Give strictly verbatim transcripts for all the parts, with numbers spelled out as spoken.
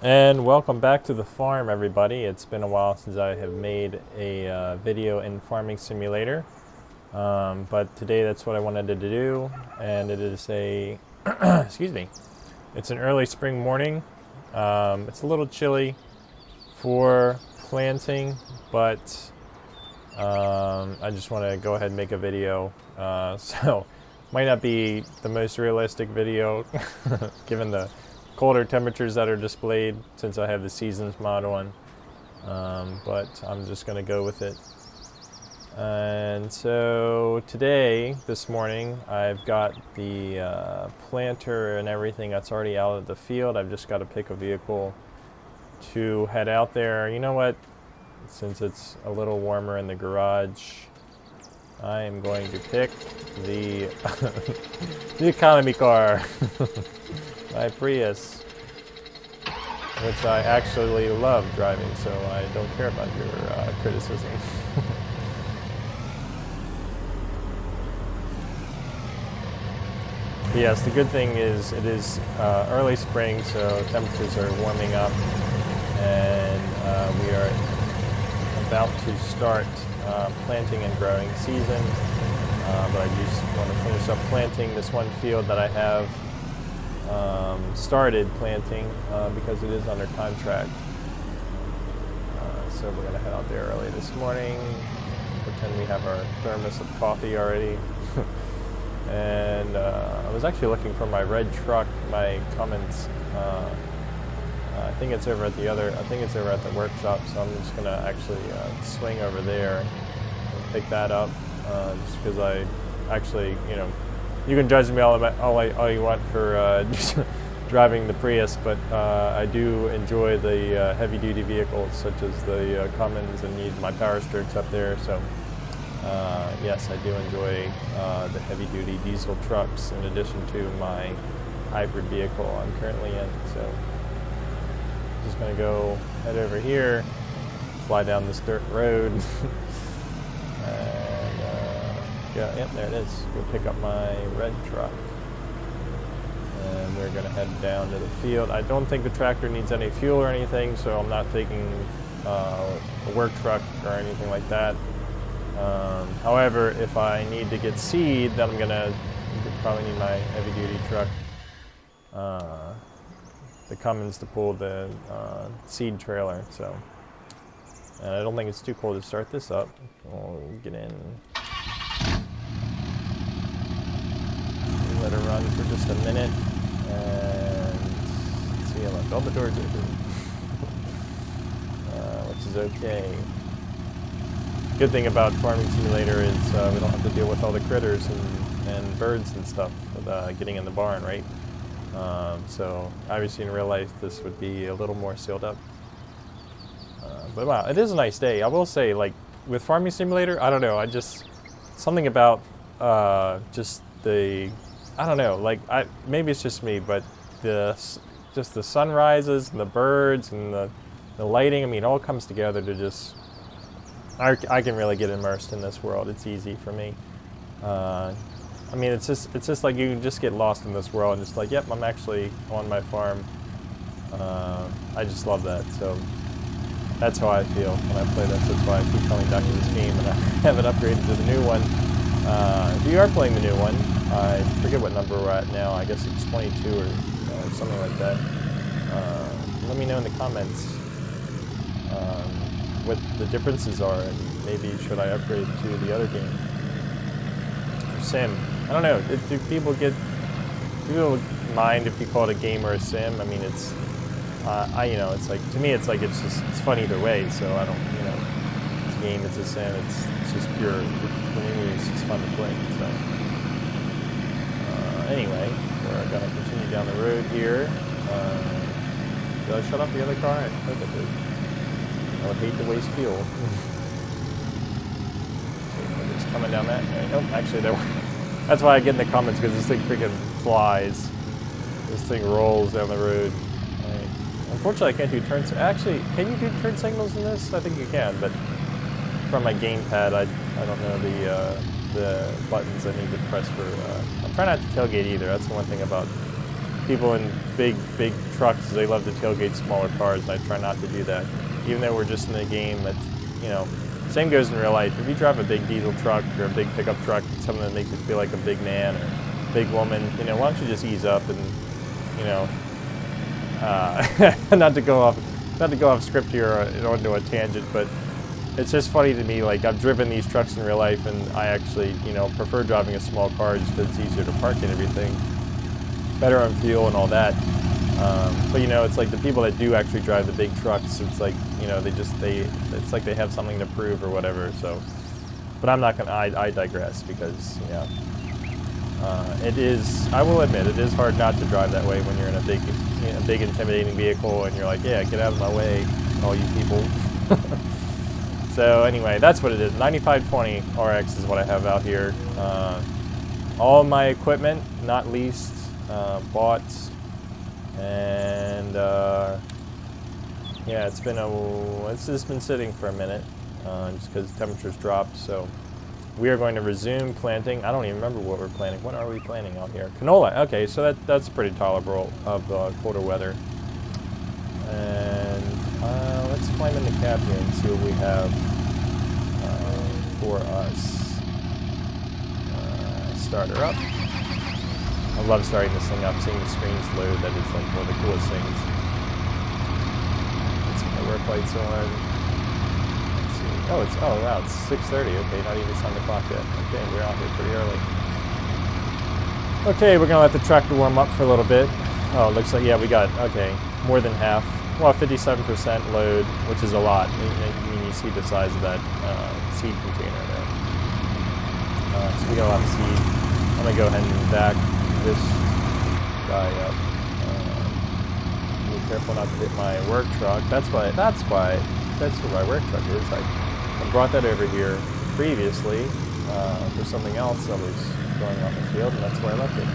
And welcome back to the farm, everybody. It's been a while since I have made a uh, video in Farming Simulator, um, but today that's what I wanted to do. And it is a excuse me, it's an early spring morning. Um, it's a little chilly for planting, but um, I just want to go ahead and make a video. Uh, so might not be the most realistic video given the colder temperatures that are displayed since I have the seasons mod on, um, but I'm just gonna go with it. And so today, this morning, I've got the uh, planter and everything that's already out of the field. I've just got to pick a vehicle to head out there. You know what, since it's a little warmer in the garage, I am going to pick the the economy car. My Prius, which I actually love driving, so I don't care about your uh, criticism. Yes, the good thing is it is uh, early spring, so temperatures are warming up, and uh, we are about to start uh, planting and growing season. Uh, but I just want to finish up planting this one field that I have Um, started planting uh, because it is under contract. Uh, so we're gonna head out there early this morning, pretend we have our thermos of coffee already. And uh, I was actually looking for my red truck, my Cummins. Uh, I think it's over at the other, I think it's over at the workshop, so I'm just gonna actually uh, swing over there and pick that up, uh, just because I actually, you know, you can judge me all about, all, I, all you want for uh, driving the Prius, but uh, I do enjoy the uh, heavy-duty vehicles such as the uh, Cummins and need my Power Strokes up there. So uh, yes, I do enjoy uh, the heavy-duty diesel trucks in addition to my hybrid vehicle I'm currently in. So I'm just gonna go head over here, fly down this dirt road. Yeah, yep, there it is. Go pick up my red truck. And we're gonna head down to the field. I don't think the tractor needs any fuel or anything, so I'm not taking uh, a work truck or anything like that. Um, however, if I need to get seed, then I'm gonna probably need my heavy-duty truck, uh, the Cummins, to pull the uh, seed trailer. So, and I don't think it's too cold to start this up. We'll get in. Let her run for just a minute and see, I left all the doors open, uh, which is okay. Good thing about Farming Simulator is uh, we don't have to deal with all the critters and, and birds and stuff with, uh, getting in the barn, right? Um, so obviously in real life this would be a little more sealed up. Uh, but wow, it is a nice day. I will say, like, with Farming Simulator, I don't know, I just, something about uh, just the, I don't know, like, I, maybe it's just me, but the, just the sunrises and the birds and the, the lighting, I mean, it all comes together to just, I, I can really get immersed in this world. It's easy for me. Uh, I mean, it's just, it's just like you can just get lost in this world and just like, yep, I'm actually on my farm. Uh, I just love that. So that's how I feel when I play this. That's why I keep coming back to this game, and I haven't upgraded to the new one. Uh, if you are playing the new one, I forget what number we're at now. I guess it's twenty-two or, or something like that. Uh, let me know in the comments um, what the differences are, and maybe should I upgrade to the other game or sim. I don't know. It, do people get do people mind if you call it a game or a sim? I mean, it's uh, I you know, it's like, to me, it's like it's just it's fun either way. So I don't you know. Game, it's a sim, it's, it's just pure, it's just fun to play. So uh, anyway, we're gonna continue down the road here. Uh, did I shut off the other car? I hope I did. I would hate to waste fuel. Okay, it's coming down that way. Nope, actually that way. That's why I get in the comments, because this thing freaking flies. This thing rolls down the road. Right. Unfortunately, I can't do turns. Actually, can you do turn signals in this? I think you can, but from my gamepad, I, I don't know the uh, the buttons I need to press for. Uh, I'm trying not to tailgate either. That's the one thing about people in big, big trucks, they love to tailgate smaller cars, and I try not to do that. Even though we're just in a game, that's, you know, same goes in real life. If you drive a big diesel truck or a big pickup truck, it's something that makes you feel like a big man or a big woman, you know, why don't you just ease up and, you know, uh, not to go off, not to go off script here or onto a tangent, but it's just funny to me, like, I've driven these trucks in real life, and I actually, you know, prefer driving a small car just because it's easier to park and everything, better on fuel and all that. Um, but, you know, it's like the people that do actually drive the big trucks, it's like, you know, they just, they, it's like they have something to prove or whatever, so. But I'm not gonna, I, I digress, because, you know, uh, it is, I will admit, it is hard not to drive that way when you're in a big, you know, big intimidating vehicle, and you're like, yeah, get out of my way, all you people. So anyway, that's what it is. ninety-five twenty R X is what I have out here. Uh, all my equipment, not leased, uh, bought, and uh, yeah, it's been a it's just been sitting for a minute, uh, just because the temperatures dropped. So we are going to resume planting. I don't even remember what we're planting. What are we planting out here? Canola. Okay, so that that's pretty tolerable of uh, colder weather. And uh, let's climb in the cab here and see what we have uh, for us. Uh, start her up. I love starting this thing up, seeing the screens load. That is like one of the coolest things. Let's get my work lights on. Let's see. Oh, it's oh wow, it's six thirty. Okay, not even on the clock yet. Okay, we're out here pretty early. Okay, we're gonna let the tractor warm up for a little bit. Oh, it looks like yeah, we got okay, more than half. Well, fifty-seven percent load, which is a lot. I mean, you see the size of that uh, seed container there. Uh, so we got a lot of seed. I'm gonna go ahead and back this guy up. Uh, be careful not to hit my work truck. That's why. That's why. That's where my work truck is. I, I brought that over here previously uh, for something else that was going off the field, and that's where I left it.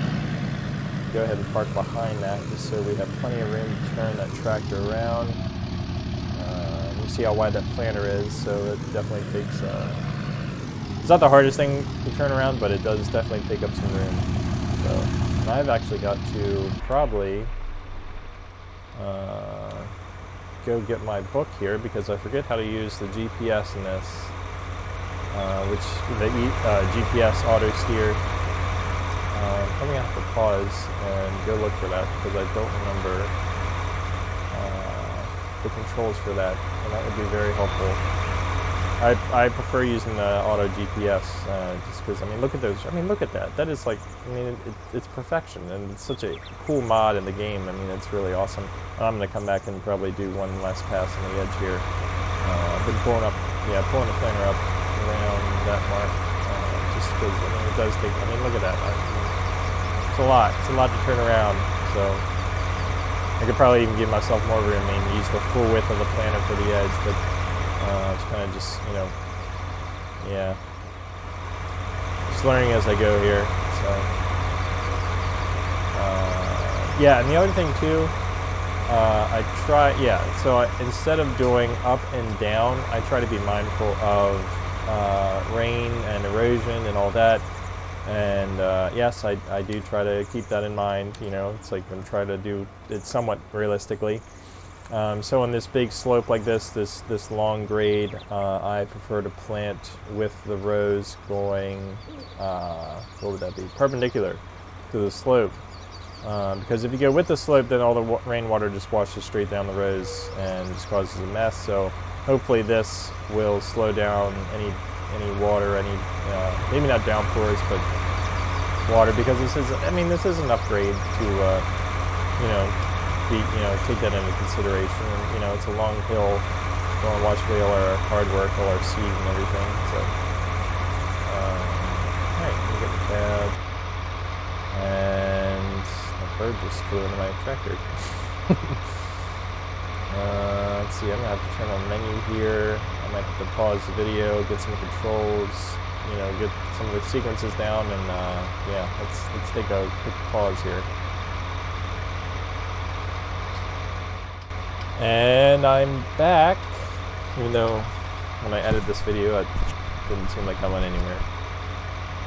Go ahead and park behind that just so we have plenty of room to turn that tractor around. Uh, you see how wide that planter is, so it definitely takes, uh, it's not the hardest thing to turn around, but it does definitely take up some room. So, and I've actually got to probably uh, go get my book here because I forget how to use the G P S in this, uh, which the uh, G P S auto steer. I'm probably going to have to pause and go look for that because I don't remember uh, the controls for that, and that would be very helpful. I, I prefer using the auto G P S uh, just because, I mean, look at those. I mean, look at that. That is like, I mean, it, it's perfection, and it's such a cool mod in the game. I mean, it's really awesome. I'm going to come back and probably do one last pass on the edge here. Uh, I've been pulling up, yeah, pulling the planter up around that mark uh, just because, I mean, it does take, I mean, look at that. I, It's a lot. It's a lot to turn around, so I could probably even give myself more room and use the full width of the planter for the edge, but uh, it's kind of just, you know, yeah, just learning as I go here, so. Uh, yeah, and the other thing, too, uh, I try, yeah, so I, instead of doing up and down, I try to be mindful of uh, rain and erosion and all that. And uh, yes, I, I do try to keep that in mind, you know, it's like I'm trying to do it somewhat realistically. Um, so on this big slope like this, this, this long grade, uh, I prefer to plant with the rows going, uh, what would that be, perpendicular to the slope. Um, because if you go with the slope, then all the w rainwater just washes straight down the rows and just causes a mess. So hopefully this will slow down any any water, any, uh, maybe not downpours, but water, because this is, I mean, this is an upgrade to, uh, you know, be, you know, take that into consideration. And, you know, it's a long hill, don't watch all our hard work, all our seed and everything, so. Um, all right, let me get the cab. And a bird just flew into my tractor. uh, let's see, I'm gonna have to turn on menu here. I might have to pause the video, get some controls, you know, get some of the sequences down, and uh, yeah, let's let's take a quick pause here. And I'm back, even though when I edited this video, it didn't seem like I went anywhere.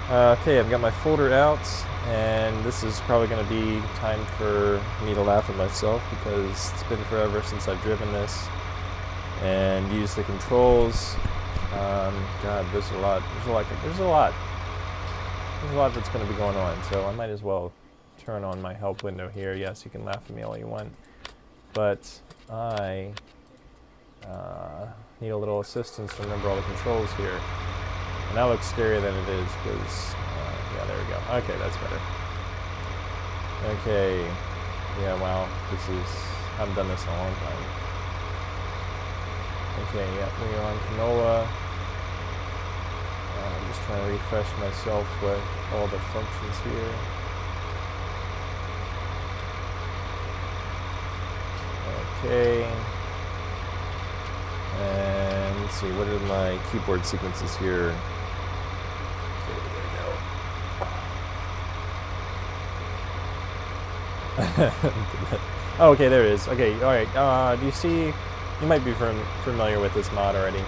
Uh, okay, I've got my folder out, and this is probably going to be time for me to laugh at myself because it's been forever since I've driven this and used the controls. Um, God, there's a lot. There's a lot. There's a lot. There's a lot that's going to be going on, so I might as well turn on my help window here. Yes, you can laugh at me all you want, but I uh, need a little assistance to remember all the controls here. And that looks scarier than it is, because, uh, yeah, there we go. Okay, that's better. Okay, yeah, wow, this is, I haven't done this in a long time. Okay, yeah, we are on Canola. I'm just trying to refresh myself with all the functions here. Okay. And let's see, what are my keyboard sequences here? Okay, there we go. Oh, okay, there it is. Okay, all right. Uh, do you see? You might be from, familiar with this mod already.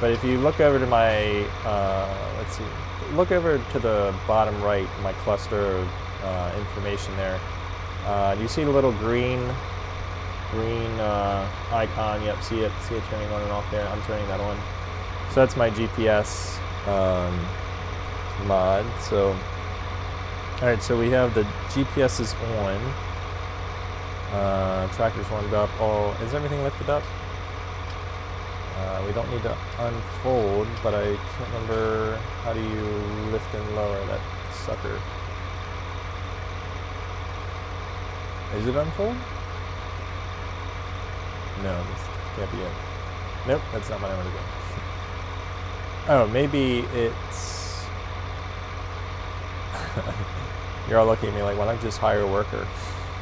But if you look over to my, uh, let's see, look over to the bottom right, my cluster of uh, information there. Uh, do you see the little green, green uh, icon? Yep, see it, see it turning on and off there. I'm turning that on. So that's my G P S um, mod. So, all right, so we have the G P S is on. Uh, tractor's warmed up. Oh, is everything lifted up? Uh, we don't need to unfold, but I can't remember how do you lift and lower that sucker. Is it unfold? No, this can't be it. Nope, that's not what I want to do. Oh, maybe it's... You're all looking at me like, why not just hire a worker?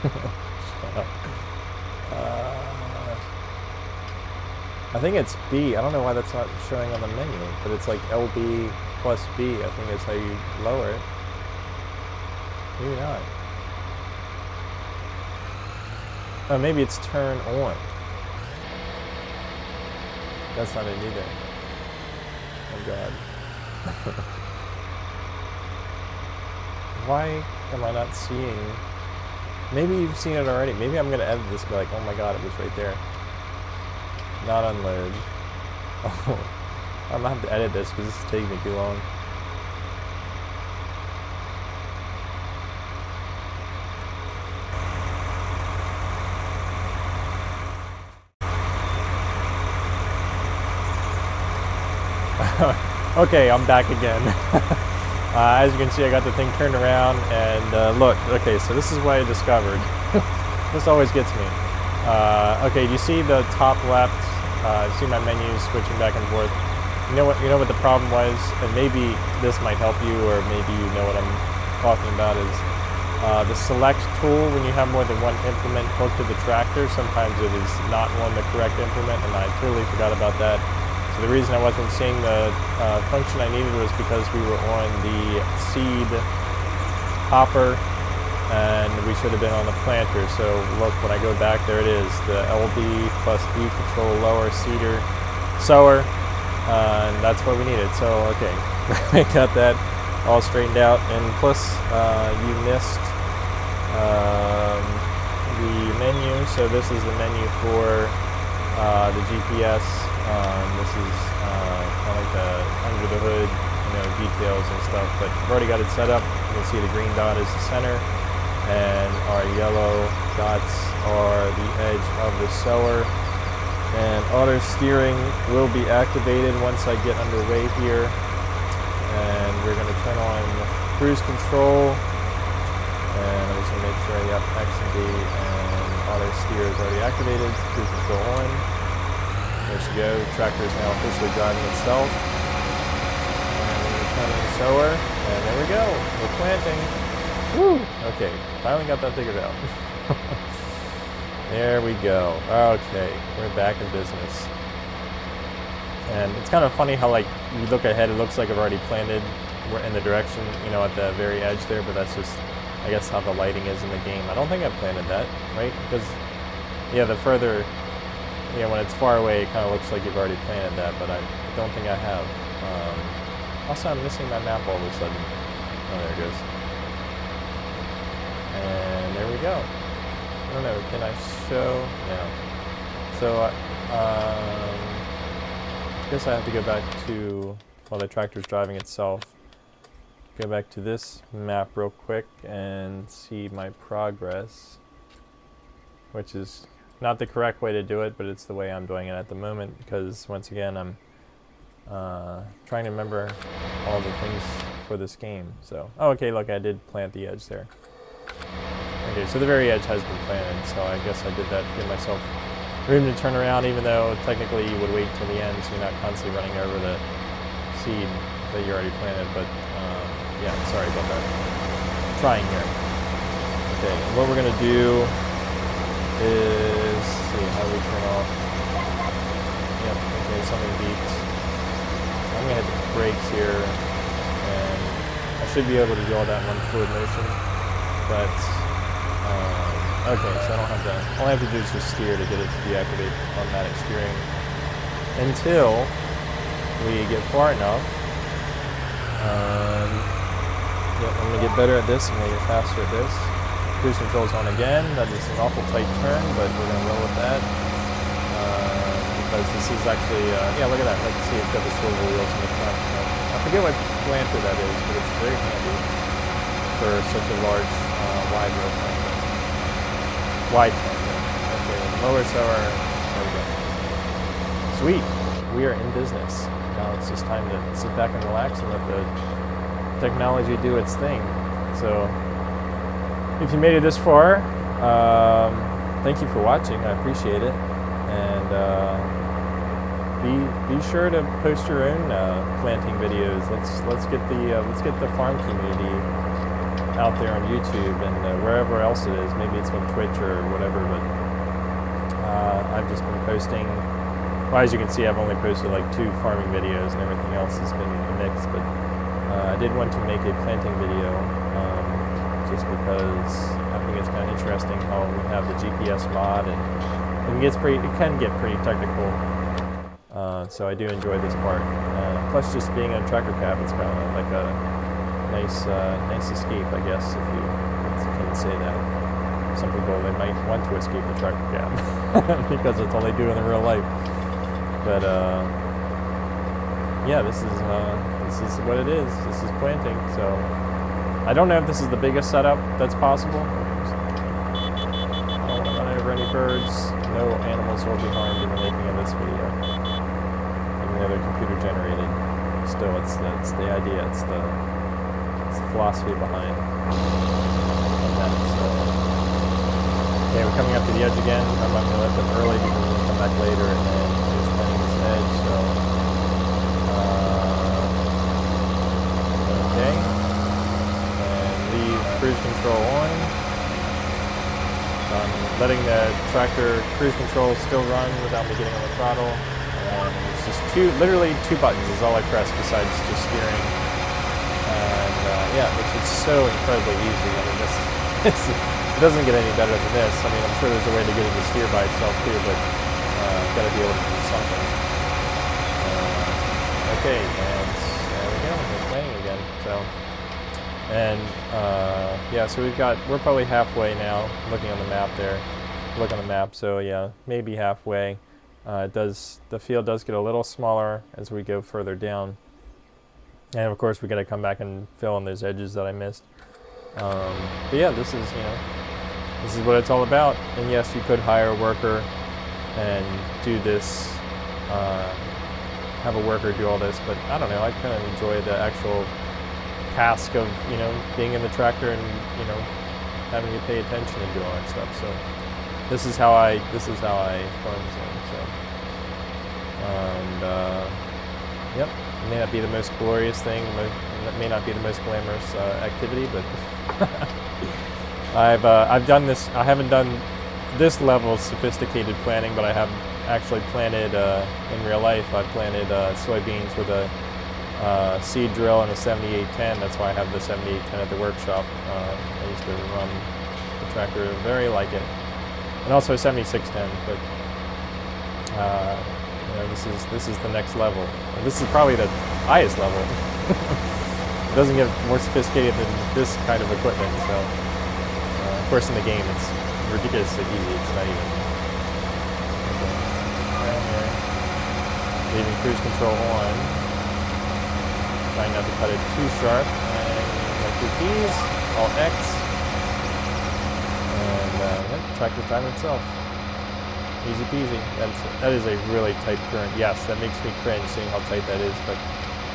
Shut up. Uh... I think it's B. I don't know why that's not showing on the menu, but it's like L B plus B. I think that's how you lower it. Maybe not. Oh, maybe it's turn on. That's not it either. Oh, God. Why am I not seeing... Maybe you've seen it already. Maybe I'm going to edit this and be like, oh my God, it was right there. Not unload. Oh, I'm gonna have to edit this because this is taking me too long. Okay, I'm back again. uh, as you can see, I got the thing turned around and uh, look. Okay, so this is what I discovered. This always gets me. Uh, okay, do you see the top left? Uh, see my menu switching back and forth. You know what? You know what the problem was, and maybe this might help you, or maybe you know what I'm talking about. Is uh, the select tool when you have more than one implement hooked to the tractor? Sometimes it is not on the correct implement, and I totally forgot about that. So the reason I wasn't seeing the uh, function I needed was because we were on the seed hopper, and we should have been on the planter. So look, when I go back, there it is, the L B plus B control lower seeder sower, uh, and that's what we needed. So okay, I got that all straightened out. And plus uh, you missed um, the menu. So this is the menu for uh, the G P S. Um, this is uh, kind of like the under the hood, you know, details and stuff, but I've already got it set up. You can see the green dot is the center, and our yellow dots are the edge of the sower, and auto steering will be activated once I get underway here, and we're going to turn on cruise control, and I'm just going to make sure I have X and D, and auto steer is already activated, cruise control on, there she goes, tractor is now officially driving itself, and we're going to turn on the sower, and there we go, we're planting. Woo! Okay, finally got that figured out. There we go. Okay, we're back in business. And it's kind of funny how, like, you look ahead, it looks like I've already planted in the direction, you know, at the very edge there, but that's just, I guess, how the lighting is in the game. I don't think I planted that, right? Because, yeah, the further, you know, when it's far away, it kind of looks like you've already planted that, but I don't think I have. Um, Also, I'm missing my map all of a sudden. Oh, there it goes. And there we go. I don't know, can I show? No. So, I um, guess I have to go back to, while the tractor's driving itself, go back to this map real quick and see my progress, which is not the correct way to do it, but it's the way I'm doing it at the moment, because once again, I'm uh, trying to remember all the things for this game. So, oh, okay, look, I did plant the edge there. Okay, so the very edge has been planted, so I guess I did that to give myself room to turn around, even though technically you would wait till the end, so you're not constantly running over the seed that you already planted, but um, yeah, sorry about that. I'm trying here. Okay, and what we're gonna do is, see how we turn off. Yep, okay, something beeps. I'm gonna hit the brakes here, and I should be able to do all that in one fluid motion, but, um, okay, so I don't have to, all I have to do is just steer to get it to deactivate automatic steering until we get far enough. Um, yep, I'm going to get better at this, I'm going to get faster at this. Cruise control's on again, that is an awful tight turn, but we're going to roll with that. Uh, because this is actually, uh, yeah, look at that, let's see, it's got the swivel wheels in the front. I forget what planter that is, but it's very handy for such a large, uh, wide road planter. Wide planter. Okay, lower sower, there we go. Sweet, we are in business. Now it's just time to sit back and relax and let the technology do its thing. So, if you made it this far, um, thank you for watching. I appreciate it. And uh, be be sure to post your own uh, planting videos. Let's let's get the uh, let's get the farm community out there on YouTube and uh, wherever else it is. Maybe it's on Twitch or whatever. But uh, I've just been posting. Well, as you can see, I've only posted like two farming videos, and everything else has been a mix, but uh, I did want to make a planting video, um, just because I think it's kind of interesting how we have the G P S mod, and it, gets pretty, it can get pretty technical, uh, so I do enjoy this part. Uh, plus, just being on tractor cab, it's kind of like a nice uh, nice escape, I guess, if you can say that. Some people, they might want to escape the tractor cab, because that's all they do in the real life. But uh, yeah, this is uh, this is what it is. This is planting. So I don't know if this is the biggest setup that's possible. I don't want to run over any birds. No animals will be harmed in the making of this video. Even though they're computer generated, still it's the, it's the idea. It's the it's the philosophy behind that. So, okay, we're coming up to the edge again. I'm not going to let them early because we'll come back later and. So, uh, okay, and leave cruise control on. I'm letting the tractor cruise control still run without me getting on the throttle. Um, it's just two, literally two buttons is all I press besides just steering. And uh, yeah, which is so incredibly easy. I mean, this, this it doesn't get any better than this. I mean, I'm sure there's a way to get it to steer by itself too, but uh, I've got to be able to do something. Okay, and there we go, we're playing again, so, and, uh, yeah, so we've got, we're probably halfway now, looking on the map there, look on the map, so yeah, maybe halfway, uh, it does, the field does get a little smaller as we go further down, and of course we gotta come back and fill in those edges that I missed, um, but yeah, this is, you know, this is what it's all about, and yes, you could hire a worker and do this, uh, have a worker do all this, but I don't know, I kind of enjoy the actual task of, you know, being in the tractor and, you know, having to pay attention and do all that stuff, so this is how I, this is how I farm zone, so, and, uh, yep, it may not be the most glorious thing, it may not be the most glamorous uh, activity, but I've, uh, I've done this, I haven't done this level of sophisticated planning, but I have actually planted uh, in real life. I planted uh, soybeans with a uh, seed drill and a seventy-eight ten. That's why I have the seventy-eight ten at the workshop. Uh, I used to run the tractor very like it, and also a seventy-six ten. But uh, you know, this is this is the next level. This is probably the highest level It doesn't get more sophisticated than this kind of equipment, so uh, of course in the game it's ridiculously easy, it's not even. Okay. Leaving cruise control on, trying not to cut it too sharp, and my two keys, Alt X, and uh, track the time itself. Easy peasy. That's, that is a really tight current. Yes, that makes me cringe seeing how tight that is, but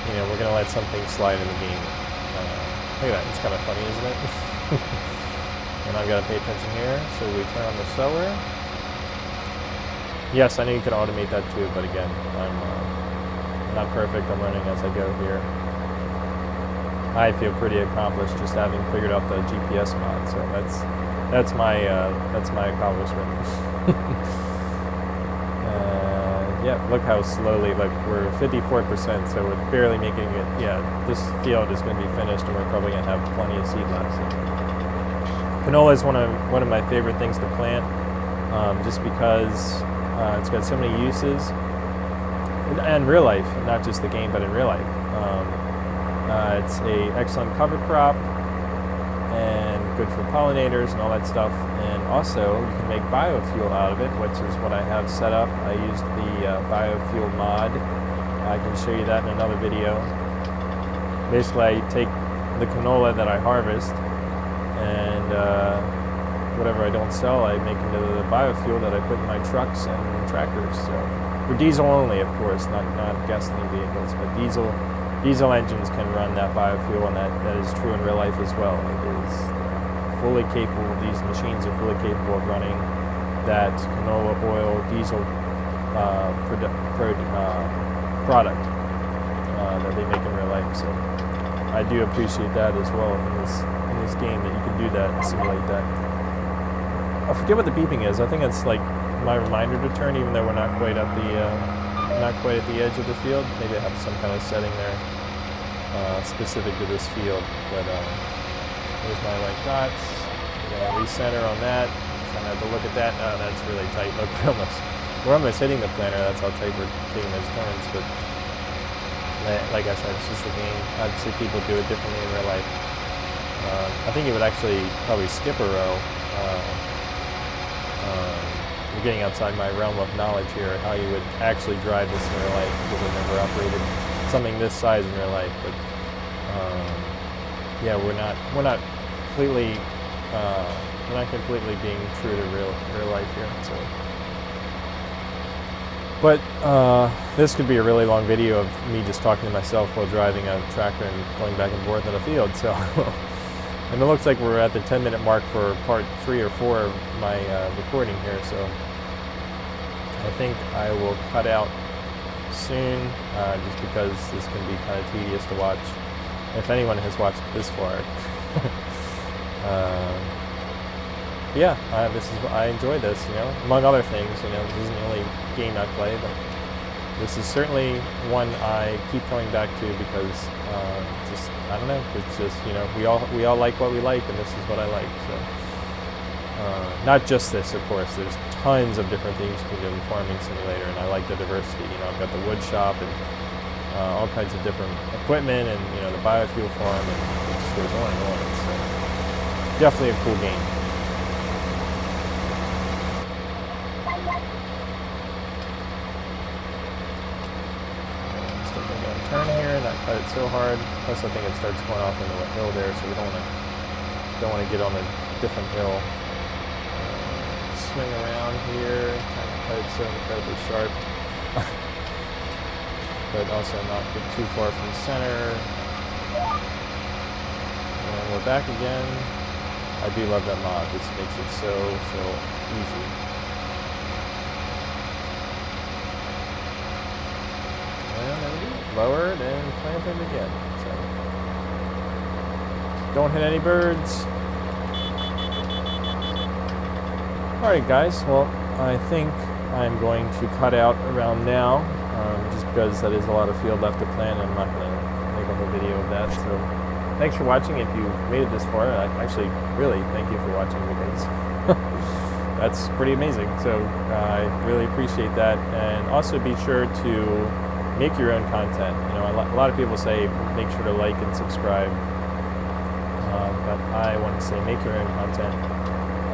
you know, we're going to let something slide in the game. Uh, look at that, it's kind of funny, isn't it? And I've got to pay attention here, so we turn on the sower. Yes, I know you can automate that too, but again, I'm uh, not perfect, I'm learning as I go here. I feel pretty accomplished just having figured out the G P S mod, so that's, that's, my, uh, that's my accomplishment. Yeah, look how slowly, like we're fifty-four percent, so we're barely making it. Yeah, this field is going to be finished and we're probably going to have plenty of seed left. So. Canola is one of one of my favorite things to plant, um, just because uh, it's got so many uses, and, and real life, not just the game, but in real life. Um, uh, it's a excellent cover crop, and good for pollinators and all that stuff. And also, you can make biofuel out of it, which is what I have set up. I used the uh, biofuel mod. I can show you that in another video. Basically, I take the canola that I harvest, and uh, whatever I don't sell, I make into the biofuel that I put in my trucks and tractors. So, for diesel only, of course, not, not gasoline vehicles, but diesel. Diesel engines can run that biofuel, and that, that is true in real life as well. It is fully capable, these machines are fully capable of running that canola oil diesel uh, produ pro uh, product uh, that they make in real life. So I do appreciate that as well in this, in this game, that you can do that and simulate that. I forget what the beeping is. I think it's like my reminder to turn, even though we're not quite at the... Uh, not quite at the edge of the field. Maybe I have some kind of setting there uh, specific to this field. But um, there's my white dots. We're going to recenter on that. Trying not to look at that. No, that's really tight. Look, we're almost, we're almost hitting the planter. That's how tight we're taking those turns. But like I said, it's just a game. Obviously, people do it differently in real life. Uh, I think it would actually probably skip a row. Uh, uh, You're getting outside my realm of knowledge here, how you would actually drive this in real life, because I've never operated something this size in real life. But um, yeah, we're not we're not completely uh, we're not completely being true to real real life here. So, but uh, this could be a really long video of me just talking to myself while driving a tractor and going back and forth in a field. So. And it looks like we're at the ten minute mark for part three or four of my uh, recording here, so I think I will cut out soon, uh, just because this can be kind of tedious to watch, if anyone has watched this far. uh, yeah, I, this is I enjoy this, you know, among other things. You know, this isn't the only game I play, but this is certainly one I keep coming back to because. Uh, Just, I don't know. It's just, you know, we all we all like what we like, and this is what I like. So, uh, not just this, of course. There's tons of different things you can do in Farming Simulator, and I like the diversity. You know, I've got the wood shop and uh, all kinds of different equipment, and you know, the biofuel farm, and it just goes on and on. So, definitely a cool game. It's so hard. Plus, I think it starts going off into a hill there, so we don't want to don't want to get on a different hill. Uh, swing around here, trying to cut it so incredibly sharp, but also not get too far from center. And we're back again. I do love that mod. This makes it so so easy. Lowered and planted again. So. Don't hit any birds. Alright guys, well I think I'm going to cut out around now, um, just because that is a lot of field left to plant and I'm not going to make a whole video of that. So thanks for watching if you made it this far. I actually really thank you for watching, because that's pretty amazing. So uh, I really appreciate that, and also be sure to make your own content. You know, a lot of people say make sure to like and subscribe, um, but I want to say make your own content,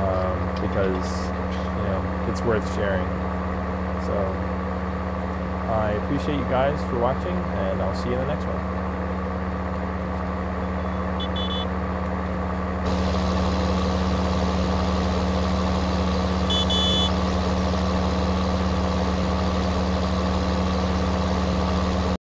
um, because you know it's worth sharing. So I appreciate you guys for watching, and I'll see you in the next one.